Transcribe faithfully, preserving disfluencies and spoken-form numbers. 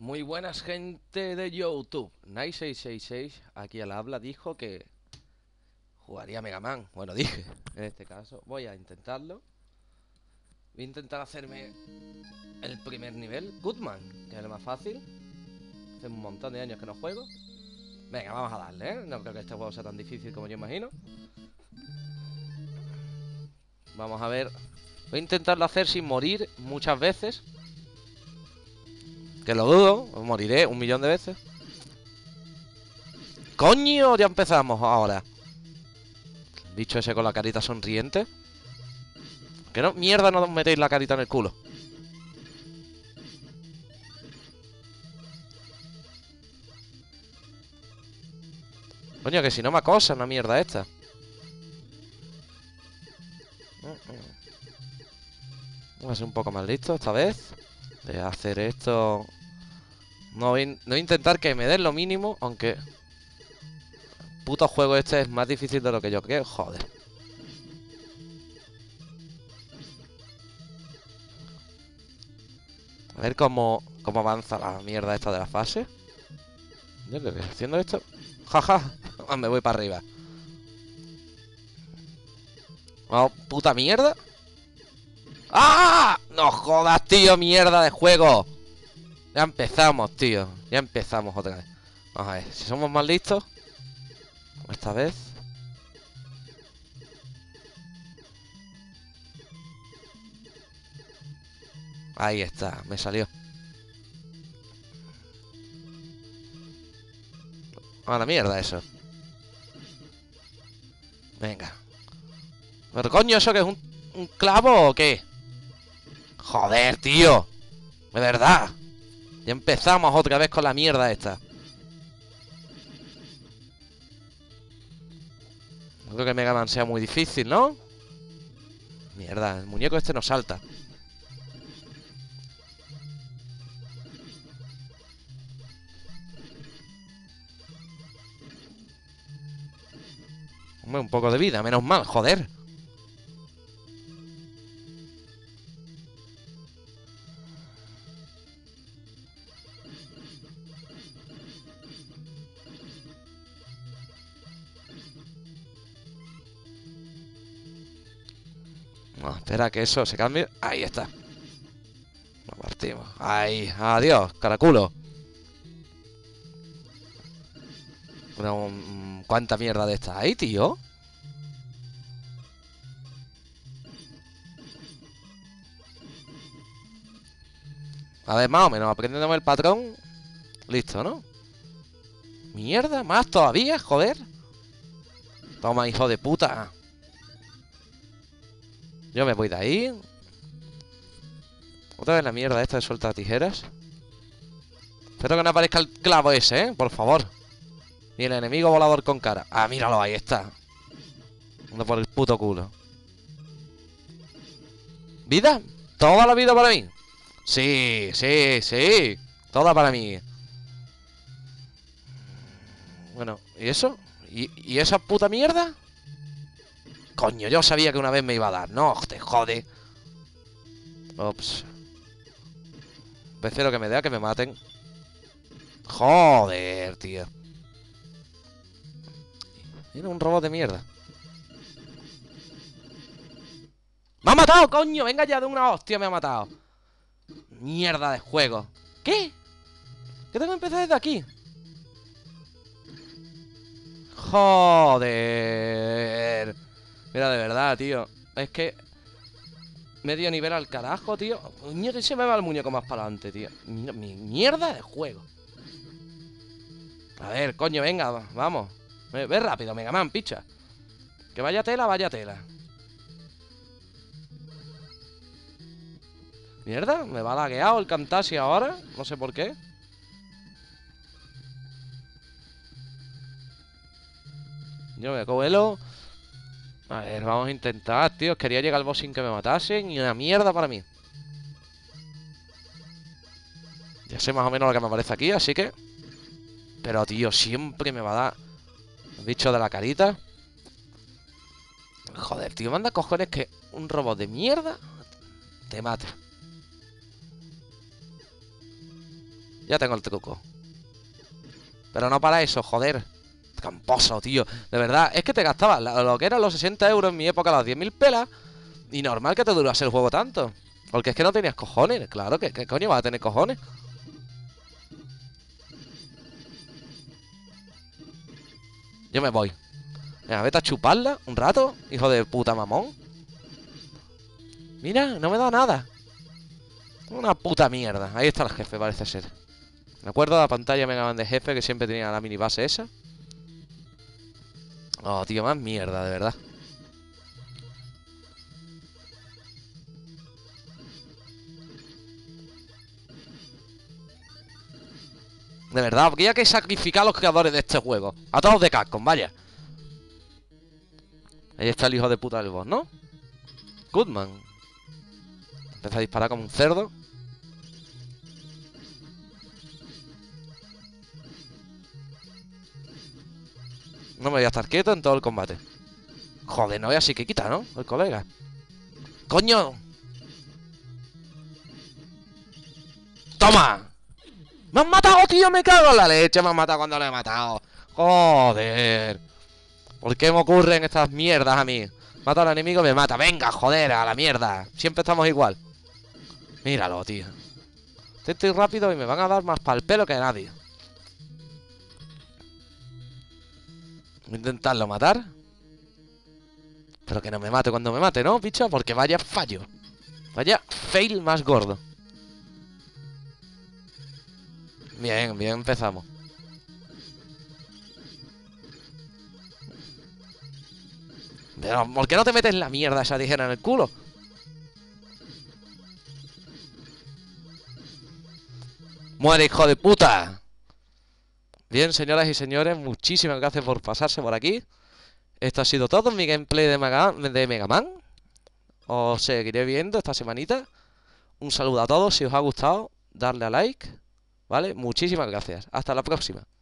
Muy buenas, gente de YouTube. Nice seis seis seis aquí al habla dijo que jugaría Mega Man. Bueno, dije, en este caso voy a intentarlo. Voy a intentar hacerme el primer nivel, Goodman, que es lo más fácil. Hace un montón de años que no juego. Venga, vamos a darle, ¿eh? No creo que este juego sea tan difícil como yo imagino. Vamos a ver. Voy a intentarlo hacer sin morir muchas veces. Que lo dudo, moriré un millón de veces. ¡Coño! Ya empezamos ahora. Bicho ese con la carita sonriente. Que no, mierda, no os metéis la carita en el culo. Coño, que si no me acosa una mierda esta. Voy a ser un poco más listo esta vez. De hacer esto. No voy, no voy a intentar que me den lo mínimo, aunque... Puto juego este es más difícil de lo que yo creo, joder. A ver cómo, cómo avanza la mierda esta de la fase. Yo creo que haciendo esto... Jaja, ja. Me voy para arriba. Oh, puta mierda. ¡Ah! ¡No jodas, tío! ¡Mierda de juego! Ya empezamos, tío. Ya empezamos otra vez. Vamos a ver, si somos más listos. Esta vez. Ahí está, me salió. A la mierda eso. Venga. Pero coño, ¿eso que es un, un clavo o qué? Joder, tío. De verdad. Ya empezamos otra vez con la mierda esta. No creo que Mega Man sea muy difícil, ¿no? Mierda, el muñeco este no salta. Hombre, un poco de vida, menos mal, joder. No, espera que eso se cambie. Ahí está. Lo partimos. Ahí. Adiós, caraculo. Una, um, ¿cuánta mierda de esta hay, tío? A ver, más o menos, aprendiéndome el patrón. Listo, ¿no? Mierda, más todavía, joder. Toma, hijo de puta. Yo me voy de ahí. Otra vez la mierda esta de suelta tijeras. Espero que no aparezca el clavo ese, ¿eh? Por favor. Ni el enemigo volador con cara. Ah, míralo, ahí está. Ando por el puto culo. ¿Vida? ¿Toda la vida para mí? Sí, sí, sí. Toda para mí. Bueno, ¿y eso? ¿Y, y esa puta mierda? Coño, yo sabía que una vez me iba a dar. No, te jode. Ops. Prefiero que me dé a que me maten. Joder, tío. Mira, un robot de mierda. ¡Me ha matado, coño! Venga ya de una hostia, me ha matado. Mierda de juego. ¿Qué? ¿Qué tengo que empezar desde aquí? Joder. Mira, de verdad, tío. Es que... Medio nivel al carajo, tío. Se me va el muñeco más para adelante, tío. Mi mierda de juego. A ver, coño, venga, vamos. Ve rápido, Mega Man, picha. Que vaya tela, vaya tela. Mierda, me va lagueado el Camtasia ahora. No sé por qué. Yo me coelo. A ver, vamos a intentar, tío. Quería llegar al boss sin que me matasen. Y una mierda para mí. Ya sé más o menos lo que me aparece aquí, así que... Pero, tío, siempre me va a dar... El bicho de la carita. Joder, tío, manda cojones que un robot de mierda te mata. Ya tengo el truco. Pero no para eso, joder. Camposo, tío. De verdad, es que te gastabas lo que eran los sesenta euros en mi época, las diez mil pelas. Y normal que te durase el juego tanto. Porque es que no tenías cojones. Claro, que coño vas a tener cojones? Yo me voy. Venga, vete a chuparla un rato, hijo de puta mamón. Mira, no me da nada. Una puta mierda. Ahí está el jefe, parece ser. Me acuerdo de la pantalla Megaman de jefe que siempre tenía la minibase esa. Oh, tío, más mierda, de verdad. De verdad, porque ya que sacrificar a los creadores de este juego. A todos de Capcom, vaya. Ahí está el hijo de puta del boss, ¿no? Goodman. Empieza a disparar como un cerdo. No me voy a estar quieto en todo el combate. Joder, no voy así que quita, ¿no? El colega. ¡Coño! ¡Toma! ¡Me han matado, tío! ¡Me cago en la leche! ¡Me han matado cuando lo he matado! ¡Joder! ¿Por qué me ocurren estas mierdas a mí? Mato al enemigo y me mata. ¡Venga, joder! ¡A la mierda! Siempre estamos igual. Míralo, tío. Estoy rápido y me van a dar más pa'l pelo que a nadie. Voy a intentarlo matar. Pero que no me mate cuando me mate, ¿no, bicho? Porque vaya fallo. Vaya fail más gordo. Bien, bien, empezamos. Pero, ¿por qué no te metes la mierda esa tijera en el culo? ¡Muere, hijo de puta! Bien, señoras y señores, muchísimas gracias por pasarse por aquí. Esto ha sido todo en mi gameplay de Mega, de Mega Man. Os seguiré viendo esta semanita. Un saludo a todos, si os ha gustado, darle a like. ¿Vale? Muchísimas gracias. Hasta la próxima.